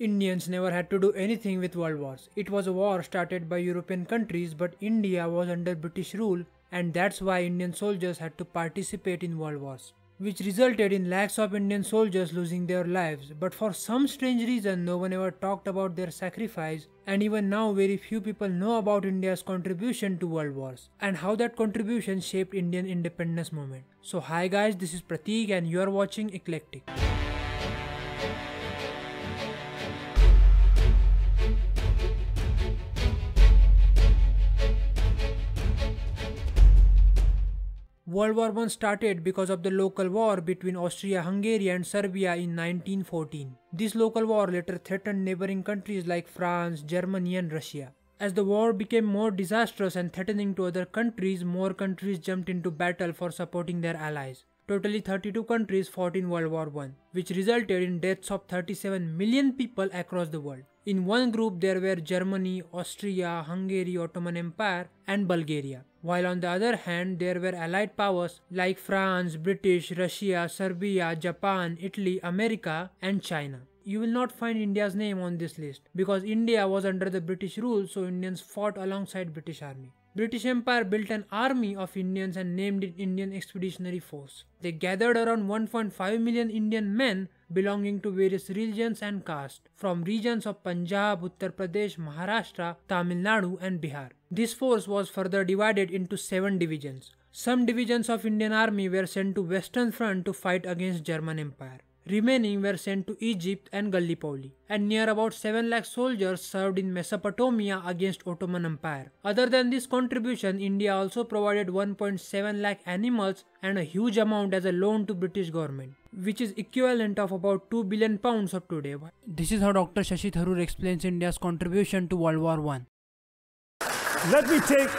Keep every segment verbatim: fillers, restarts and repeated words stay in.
Indians never had to do anything with world wars. It was a war started by European countries, but India was under British rule, and that's why Indian soldiers had to participate in world wars, which resulted in lakhs of Indian soldiers losing their lives, but for some strange reason no one ever talked about their sacrifice, and even now very few people know about India's contribution to world wars and how that contribution shaped Indian independence movement. So hi guys, this is Prateek and you are watching Eclectic. World War One started because of the local war between Austria-Hungary and Serbia in nineteen fourteen. This local war later threatened neighboring countries like France, Germany and Russia. As the war became more disastrous and threatening to other countries, more countries jumped into battle for supporting their allies. Totally thirty-two countries fought in World War One, which resulted in deaths of thirty-seven million people across the world. In one group there were Germany, Austria, Hungary, Ottoman Empire and Bulgaria. While on the other hand, there were allied powers like France, British, Russia, Serbia, Japan, Italy, America and China. You will not find India's name on this list because India was under the British rule, so Indians fought alongside British army. British Empire built an army of Indians and named it Indian Expeditionary Force. They gathered around one point five million Indian men belonging to various religions and castes from regions of Punjab, Uttar Pradesh, Maharashtra, Tamil Nadu and Bihar. This force was further divided into seven divisions. Some divisions of Indian army were sent to Western Front to fight against German Empire. Remaining were sent to Egypt and Gallipoli, and near about seven lakh soldiers served in Mesopotamia against Ottoman Empire. Other than this contribution, India also provided one point seven lakh animals and a huge amount as a loan to British government, which is equivalent of about two billion pounds of today. This is how Doctor Shashi Tharoor explains India's contribution to World War One. Let me take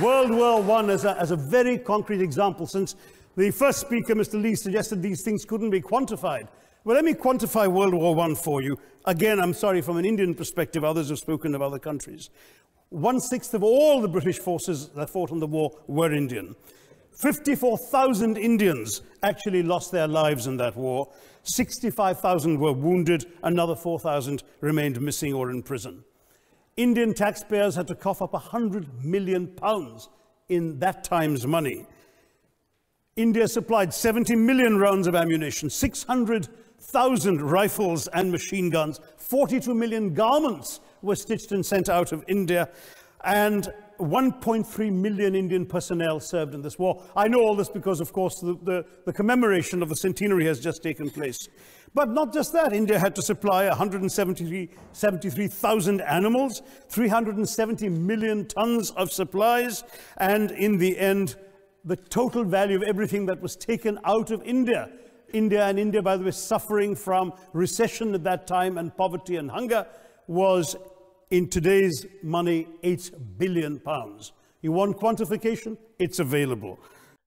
World War One as a, as a very concrete example, since the first speaker, Mister Lee, suggested these things couldn't be quantified. Well, let me quantify World War One for you. Again, I'm sorry, from an Indian perspective, others have spoken of other countries. one sixth of all the British forces that fought in the war were Indian. fifty-four thousand Indians actually lost their lives in that war. sixty-five thousand were wounded. Another four thousand remained missing or in prison. Indian taxpayers had to cough up one hundred million pounds in that time's money. India supplied seventy million rounds of ammunition, six hundred thousand rifles and machine guns, forty-two million garments were stitched and sent out of India, and one point three million Indian personnel served in this war. I know all this because, of course, the, the, the commemoration of the centenary has just taken place. But not just that, India had to supply one hundred seventy-three thousand animals, three hundred seventy million tons of supplies, and in the end, the total value of everything that was taken out of India. India, and India, by the way, suffering from recession at that time and poverty and hunger, was in today's money eight billion pounds. You want quantification? It's available.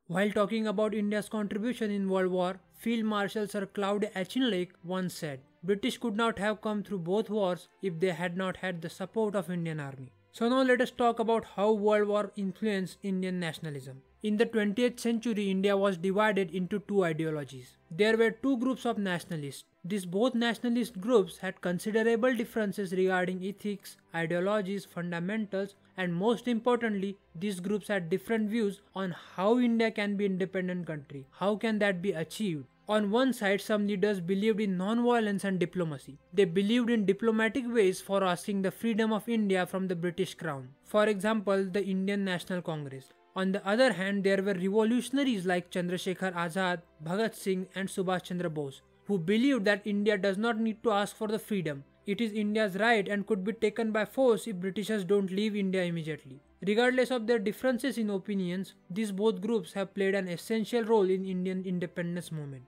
While talking about India's contribution in World War, Field Marshal Sir Claude Auchinleck once said, "British could not have come through both wars if they had not had the support of Indian army." So now let us talk about how World War influenced Indian nationalism. In the twentieth century, India was divided into two ideologies. There were two groups of nationalists. These both nationalist groups had considerable differences regarding ethics, ideologies, fundamentals, and most importantly, these groups had different views on how India can be an independent country. How can that be achieved? On one side, some leaders believed in non-violence and diplomacy. They believed in diplomatic ways for asking the freedom of India from the British Crown. For example, the Indian National Congress. On the other hand, there were revolutionaries like Chandrashekhar Azad, Bhagat Singh and Subhash Chandra Bose, who believed that India does not need to ask for the freedom. It is India's right and could be taken by force if Britishers don't leave India immediately. Regardless of their differences in opinions, these both groups have played an essential role in Indian independence movement.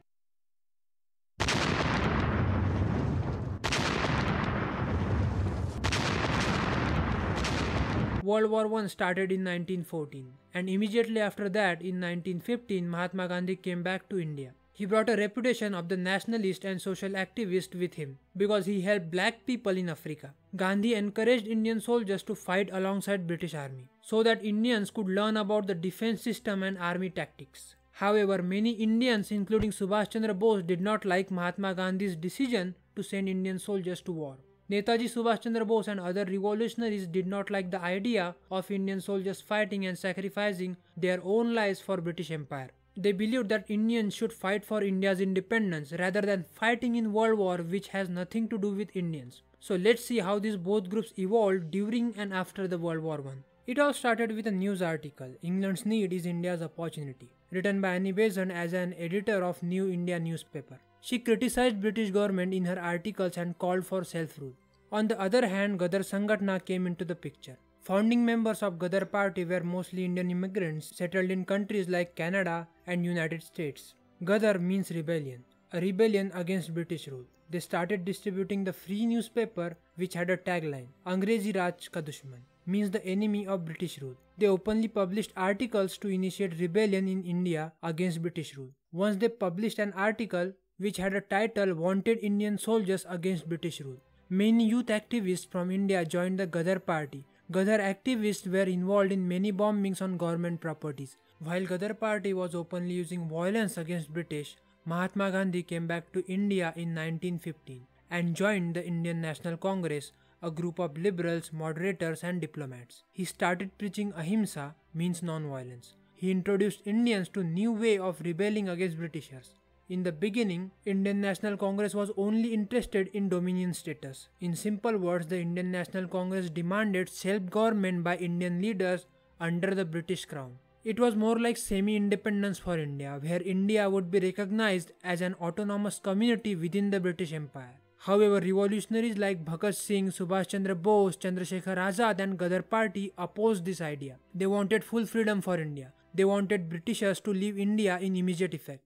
World War One started in nineteen fourteen, and immediately after that, in nineteen fifteen, Mahatma Gandhi came back to India. He brought a reputation of the nationalist and social activist with him because he helped black people in Africa. Gandhi encouraged Indian soldiers to fight alongside British army so that Indians could learn about the defense system and army tactics. However, many Indians including Subhash Chandra Bose did not like Mahatma Gandhi's decision to send Indian soldiers to war. Netaji Subhash Chandra Bose and other revolutionaries did not like the idea of Indian soldiers fighting and sacrificing their own lives for British Empire. They believed that Indians should fight for India's independence rather than fighting in World War, which has nothing to do with Indians. So let's see how these both groups evolved during and after the World War One. It all started with a news article, England's Need is India's Opportunity, written by Annie Besant as an editor of New India newspaper. She criticized British government in her articles and called for self-rule. On the other hand, Ghadar Sangatna came into the picture. Founding members of Ghadar Party were mostly Indian immigrants settled in countries like Canada and United States. Ghadar means rebellion, a rebellion against British rule. They started distributing the free newspaper which had a tagline, Angrezi Raj Ka Dushman, means the enemy of British rule. They openly published articles to initiate rebellion in India against British rule. Once they published an article which had a title Wanted Indian Soldiers Against British Rule. Many youth activists from India joined the Ghadar Party. Ghadar activists were involved in many bombings on government properties. While Ghadar Party was openly using violence against British, Mahatma Gandhi came back to India in nineteen fifteen and joined the Indian National Congress, a group of liberals, moderators and diplomats. He started preaching ahimsa, means non-violence. He introduced Indians to a new way of rebelling against Britishers. In the beginning, Indian National Congress was only interested in dominion status. In simple words, the Indian National Congress demanded self-government by Indian leaders under the British crown. It was more like semi-independence for India, where India would be recognized as an autonomous community within the British Empire. However, revolutionaries like Bhagat Singh, Subhash Chandra Bose, Chandrashekhar Azad and Ghadar Party opposed this idea. They wanted full freedom for India. They wanted Britishers to leave India in immediate effect.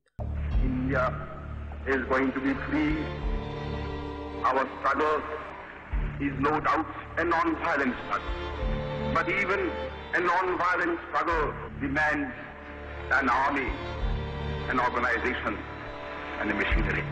India is going to be free. Our struggle is no doubt a non-violent struggle. But even a non-violent struggle demands an army, an organization, and a machinery.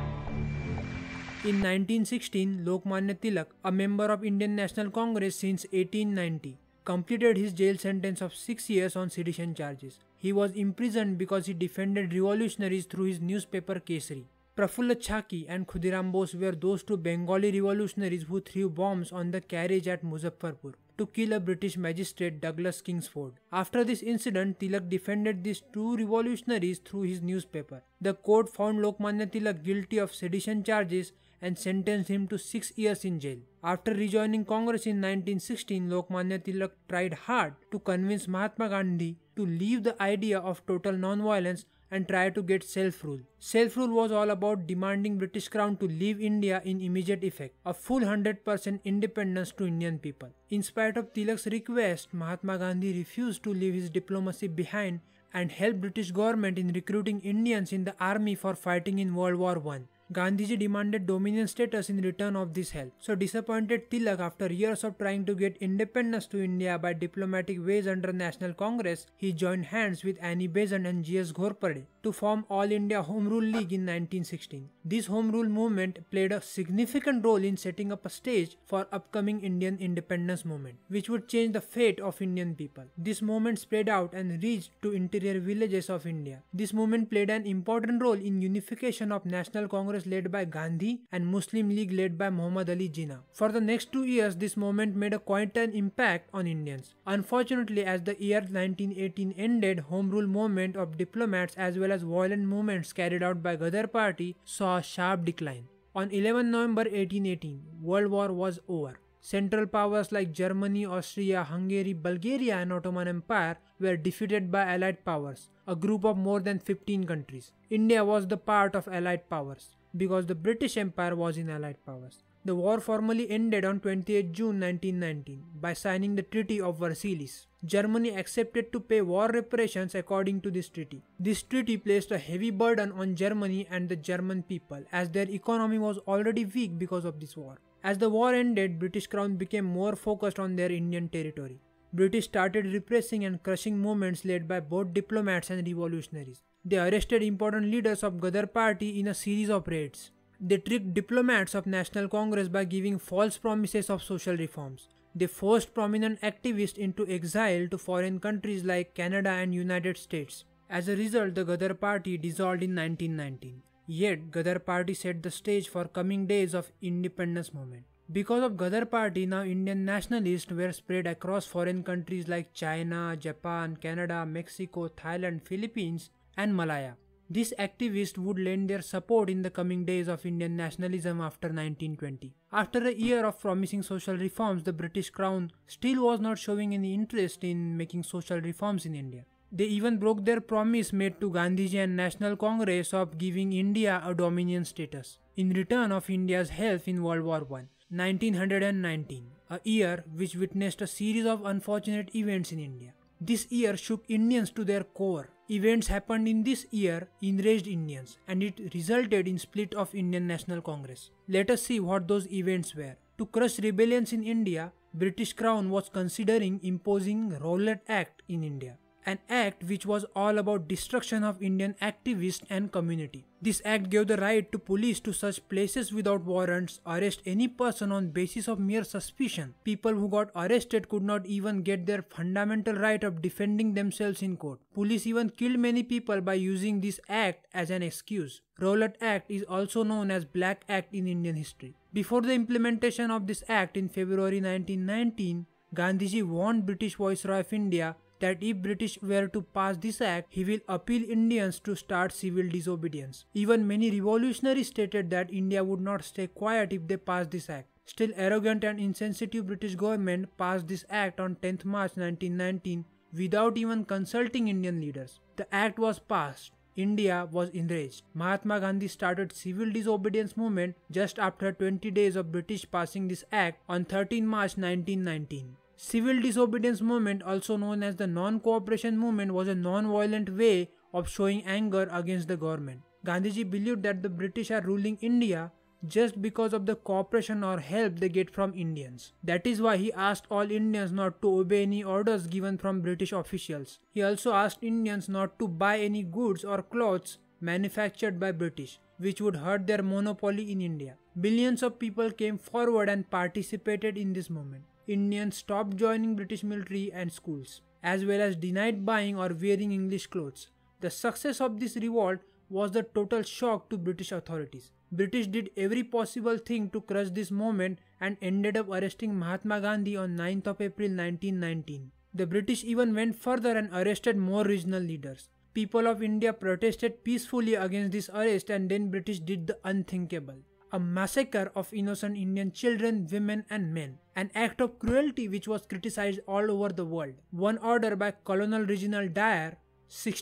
In nineteen sixteen, Lokmanya Tilak, a member of Indian National Congress since eighteen ninety, completed his jail sentence of six years on sedition charges. He was imprisoned because he defended revolutionaries through his newspaper Kesari. Prafulla Chaki and Khudiram Bose were those two Bengali revolutionaries who threw bombs on the carriage at Muzaffarpur to kill a British magistrate, Douglas Kingsford. After this incident, Tilak defended these two revolutionaries through his newspaper. The court found Lokmanya Tilak guilty of sedition charges and sentenced him to six years in jail. After rejoining Congress in nineteen sixteen, Lokmanya Tilak tried hard to convince Mahatma Gandhi to leave the idea of total non-violence and try to get self-rule. Self-rule was all about demanding British Crown to leave India in immediate effect, a full one hundred percent independence to Indian people. In spite of Tilak's request, Mahatma Gandhi refused to leave his diplomacy behind and helped British government in recruiting Indians in the army for fighting in World War One. Gandhiji demanded dominion status in return of this help. So disappointed Tilak, after years of trying to get independence to India by diplomatic ways under National Congress, he joined hands with Annie Besant and G S Ghorpade to form All India Home Rule League in nineteen sixteen. This Home Rule movement played a significant role in setting up a stage for upcoming Indian independence movement, which would change the fate of Indian people. This movement spread out and reached to interior villages of India. This movement played an important role in unification of National Congress led by Gandhi and Muslim League led by Muhammad Ali Jinnah. For the next two years, this movement made a quite an impact on Indians. Unfortunately, as the year nineteen eighteen ended, Home Rule movement of diplomats as well as violent movements carried out by Ghadar Party saw a sharp decline. On eleventh of November eighteen eighteen, World War was over. Central powers like Germany, Austria, Hungary, Bulgaria and Ottoman Empire were defeated by Allied powers, a group of more than fifteen countries. India was the part of Allied powers because the British Empire was in Allied powers. The war formally ended on twenty-eighth of June nineteen nineteen by signing the Treaty of Versailles. Germany accepted to pay war reparations according to this treaty. This treaty placed a heavy burden on Germany and the German people as their economy was already weak because of this war. As the war ended, British Crown became more focused on their Indian territory. British started repressing and crushing movements led by both diplomats and revolutionaries. They arrested important leaders of Ghadar Party in a series of raids. They tricked diplomats of National Congress by giving false promises of social reforms. They forced prominent activists into exile to foreign countries like Canada and United States. As a result, the Ghadar Party dissolved in nineteen nineteen. Yet, Ghadar Party set the stage for coming days of independence movement. Because of Ghadar Party, now Indian nationalists were spread across foreign countries like China, Japan, Canada, Mexico, Thailand, Philippines and Malaya. These activists would lend their support in the coming days of Indian nationalism after nineteen twenty. After a year of promising social reforms, the British Crown still was not showing any interest in making social reforms in India. They even broke their promise made to Gandhiji and National Congress of giving India a dominion status in return of India's help in World War One. nineteen nineteen, a year which witnessed a series of unfortunate events in India. This year shook Indians to their core. Events happened in this year enraged Indians, and it resulted in split of Indian National Congress. Let us see what those events were. To crush rebellions in India, British Crown was considering imposing Rowlatt Act in India, an act which was all about destruction of Indian activists and community. This act gave the right to police to search places without warrants, arrest any person on basis of mere suspicion. People who got arrested could not even get their fundamental right of defending themselves in court. Police even killed many people by using this act as an excuse. Rowlatt Act is also known as Black Act in Indian history. Before the implementation of this act in February nineteen nineteen, Gandhiji warned British Viceroy of India that if British were to pass this act, he will appeal Indians to start civil disobedience. Even many revolutionaries stated that India would not stay quiet if they passed this act. Still, arrogant and insensitive British government passed this act on tenth March nineteen nineteen without even consulting Indian leaders. The act was passed. India was enraged. Mahatma Gandhi started civil disobedience movement just after twenty days of British passing this act on thirteenth March nineteen nineteen. Civil disobedience movement, also known as the non-cooperation movement, was a non-violent way of showing anger against the government. Gandhiji believed that the British are ruling India just because of the cooperation or help they get from Indians. That is why he asked all Indians not to obey any orders given from British officials. He also asked Indians not to buy any goods or clothes manufactured by British, which would hurt their monopoly in India. Billions of people came forward and participated in this movement. Indians stopped joining British military and schools, as well as denied buying or wearing English clothes. The success of this revolt was the total shock to British authorities. British did every possible thing to crush this movement and ended up arresting Mahatma Gandhi on ninth of April nineteen nineteen. The British even went further and arrested more regional leaders. People of India protested peacefully against this arrest, and then British did the unthinkable. A massacre of innocent Indian children, women and men. An act of cruelty which was criticized all over the world. One order by Colonel Reginald Dyer, one thousand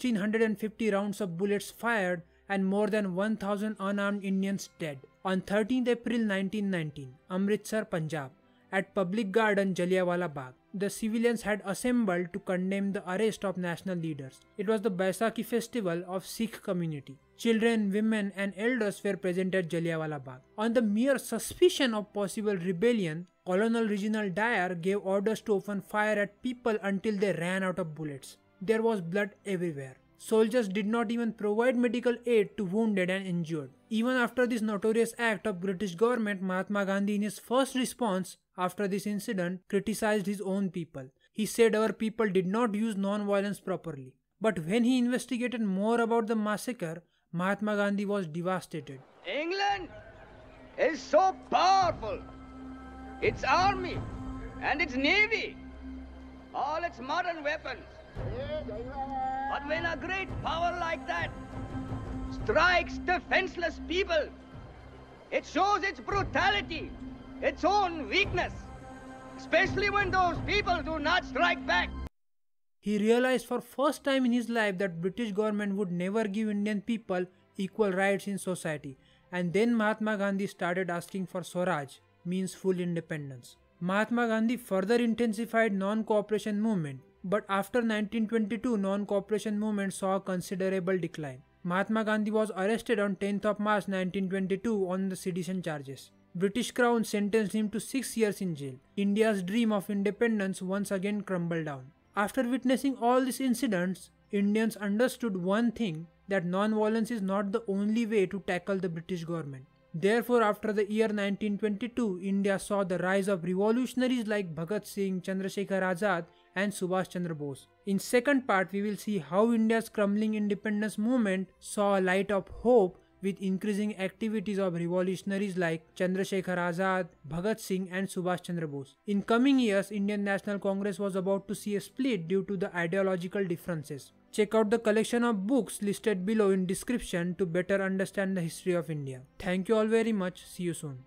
six hundred fifty rounds of bullets fired and more than one thousand unarmed Indians dead. On thirteenth April nineteen nineteen, Amritsar, Punjab, at Public Garden Jallianwala Bagh, the civilians had assembled to condemn the arrest of national leaders. It was the Baisakhi festival of Sikh community. Children, women and elders were present at Jallianwala Bagh. On the mere suspicion of possible rebellion, Colonel Reginald Dyer gave orders to open fire at people until they ran out of bullets. There was blood everywhere. Soldiers did not even provide medical aid to wounded and injured. Even after this notorious act of British government, Mahatma Gandhi, in his first response after this incident, criticized his own people. He said our people did not use non-violence properly. But when he investigated more about the massacre, Mahatma Gandhi was devastated. England is so powerful. Its army and its navy, all its modern weapons. But when a great power like that strikes defenseless people, it shows its brutality, its own weakness, especially when those people do not strike back. He realized for first time in his life that British government would never give Indian people equal rights in society. And then Mahatma Gandhi started asking for Swaraj, means full independence. Mahatma Gandhi further intensified non-cooperation movement. But after nineteen twenty-two, non-cooperation movement saw a considerable decline. Mahatma Gandhi was arrested on tenth of March nineteen twenty-two on the sedition charges. British Crown sentenced him to six years in jail. India's dream of independence once again crumbled down. After witnessing all these incidents, Indians understood one thing, that non-violence is not the only way to tackle the British government. Therefore, after the year nineteen twenty-two, India saw the rise of revolutionaries like Bhagat Singh, Chandrashekhar Azad and Subhash Chandra Bose. In second part, we will see how India's crumbling independence movement saw a light of hope with increasing activities of revolutionaries like Chandrashekhar Azad, Bhagat Singh and Subhash Chandra Bose. In coming years, Indian National Congress was about to see a split due to the ideological differences. Check out the collection of books listed below in description to better understand the history of India. Thank you all very much. See you soon.